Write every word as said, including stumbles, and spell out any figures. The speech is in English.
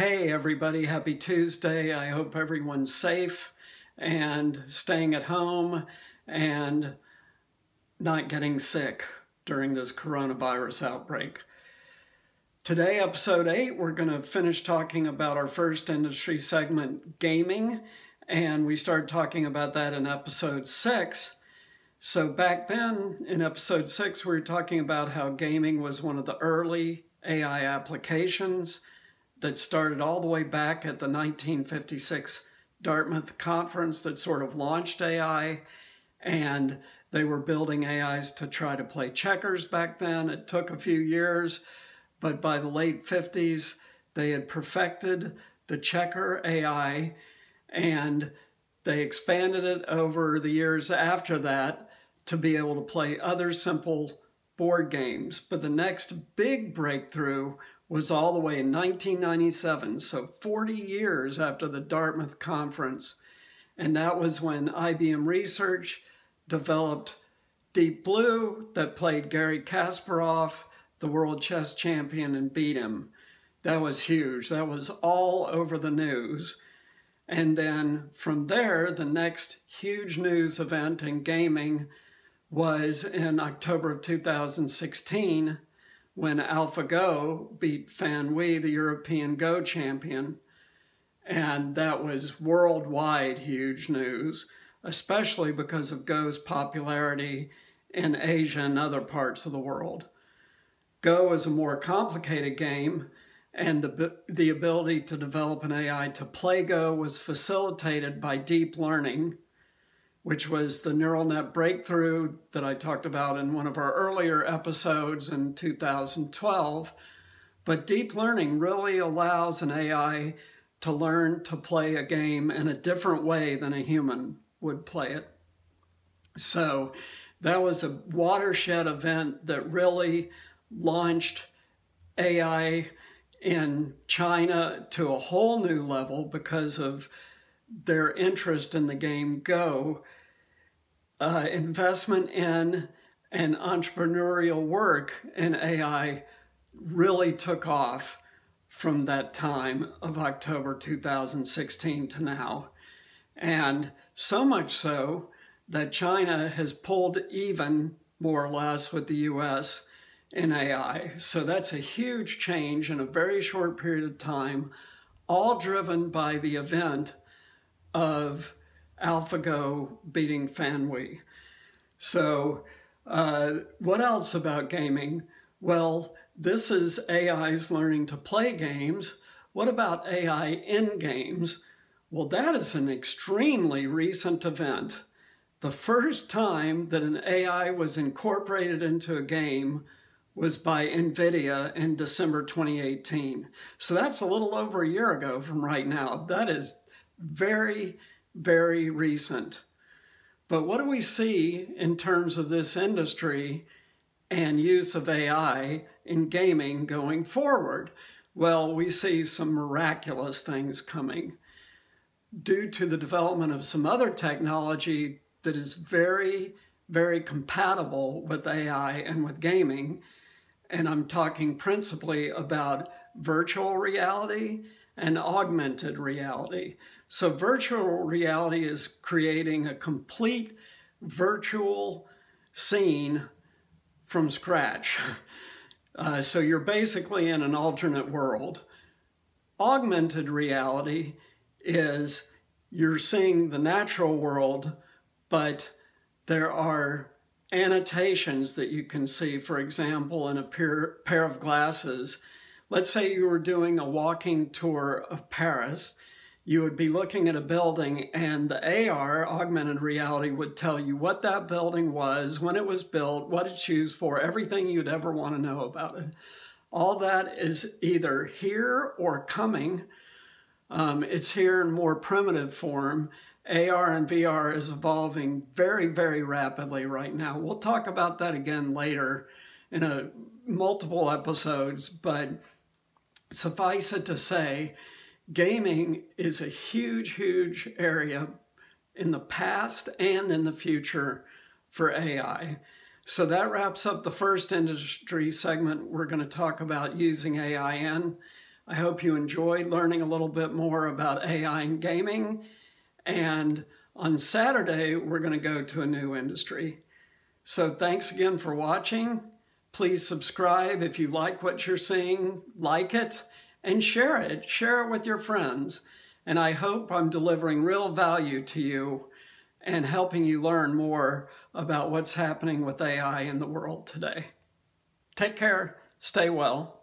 Hey everybody, happy Tuesday. I hope everyone's safe and staying at home and not getting sick during this coronavirus outbreak. Today, episode eight, we're going to finish talking about our first industry segment, gaming, and we started talking about that in episode six. So back then, in episode six, we were talking about how gaming was one of the early A I applications that started all the way back at the nineteen fifty-six Dartmouth Conference that sort of launched A I, and they were building A Is to try to play checkers back then. It took a few years, but by the late fifties, they had perfected the checker A I, and they expanded it over the years after that to be able to play other simple board games. But the next big breakthrough was all the way in nineteen ninety-seven, so forty years after the Dartmouth Conference. And that was when I B M Research developed Deep Blue that played Gary Kasparov, the world chess champion, and beat him. That was huge. That was all over the news. And then from there, the next huge news event in gaming was in October of two thousand sixteen, when AlphaGo beat Fan Wei, the European Go champion, and that was worldwide huge news, especially because of Go's popularity in Asia and other parts of the world. Go is a more complicated game, and the, the ability to develop an A I to play Go was facilitated by deep learning, which was the neural net breakthrough that I talked about in one of our earlier episodes in two thousand twelve. But deep learning really allows an A I to learn to play a game in a different way than a human would play it. So that was a watershed event that really launched A I in China to a whole new level because of their interest in the game Go, uh, investment in and entrepreneurial work in A I really took off from that time of October two thousand sixteen to now. And so much so that China has pulled even more or less with the U S in A I. So that's a huge change in a very short period of time, all driven by the event of AlphaGo beating Fan Wei. So uh, what else about gaming? Well, this is A Is learning to play games. What about A I in games? Well, that is an extremely recent event. The first time that an A I was incorporated into a game was by Nvidia in December twenty eighteen. So that's a little over a year ago from right now. That is very, very recent. But what do we see in terms of this industry and use of A I in gaming going forward? Well, we see some miraculous things coming due to the development of some other technology that is very, very compatible with A I and with gaming. And I'm talking principally about virtual reality and augmented reality. So virtual reality is creating a complete virtual scene from scratch. Uh, so you're basically in an alternate world. Augmented reality is you're seeing the natural world, but there are annotations that you can see, for example, in a pair, pair of glasses. Let's say you were doing a walking tour of Paris. You would be looking at a building and the A R, augmented reality, would tell you what that building was, when it was built, what it's used for, everything you'd ever want to know about it. All that is either here or coming. Um, it's here in more primitive form. A R and V R is evolving very, very rapidly right now. We'll talk about that again later in a, multiple episodes, but suffice it to say, gaming is a huge, huge area in the past and in the future for A I. So that wraps up the first industry segment we're going to talk about using A I in. I hope you enjoyed learning a little bit more about A I and gaming. And on Saturday, we're going to go to a new industry. So thanks again for watching. Please subscribe if you like what you're seeing, like it, and share it. Share it with your friends. And I hope I'm delivering real value to you and helping you learn more about what's happening with A I in the world today. Take care. Stay well.